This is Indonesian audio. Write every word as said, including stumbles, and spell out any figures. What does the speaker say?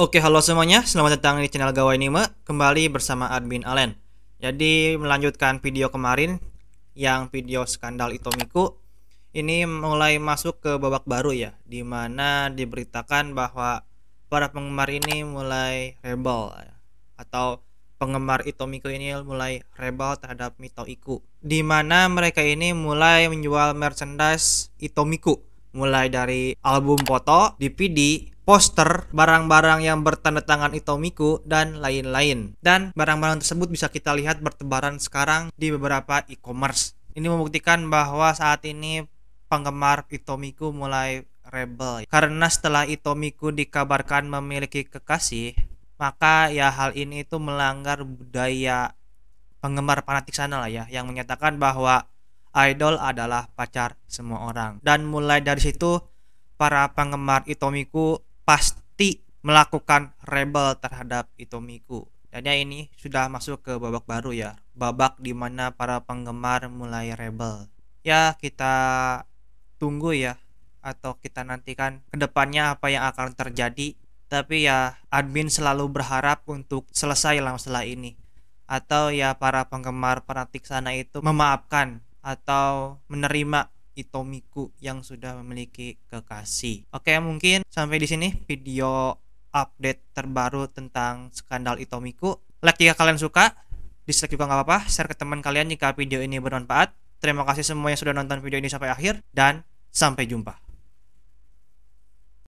Oke, halo semuanya, selamat datang di channel Gawai Anime, kembali bersama Admin Allen. Jadi melanjutkan video kemarin, yang video skandal Itou Miku, ini mulai masuk ke babak baru ya, dimana diberitakan bahwa para penggemar ini mulai rebel atau penggemar Itou Miku ini mulai rebel terhadap Itou Miku, dimana mereka ini mulai menjual merchandise Itou Miku, mulai dari album foto, D V D, poster, barang-barang yang bertanda tangan Itou Miku, dan lain-lain. Dan barang-barang tersebut bisa kita lihat bertebaran sekarang di beberapa e-commerce. Ini membuktikan bahwa saat ini penggemar Itou Miku mulai rebel. Karena setelah Itou Miku dikabarkan memiliki kekasih, maka ya hal ini itu melanggar budaya penggemar fanatik sana lah ya, yang menyatakan bahwa idol adalah pacar semua orang. Dan mulai dari situ para penggemar Itou Miku pasti melakukan rebel terhadap Itou Miku. Jadi ini sudah masuk ke babak baru ya, babak dimana para penggemar mulai rebel. Ya kita tunggu ya, atau kita nantikan kedepannya apa yang akan terjadi. Tapi ya admin selalu berharap untuk selesai masalah ini, atau ya para penggemar fanatik sana itu memaafkan atau menerima Itou Miku yang sudah memiliki kekasih. Oke, mungkin sampai di sini video update terbaru tentang skandal Itou Miku. Like jika kalian suka, dislike juga nggak apa-apa. Share ke teman kalian jika video ini bermanfaat. Terima kasih semua yang sudah nonton video ini sampai akhir, dan sampai jumpa.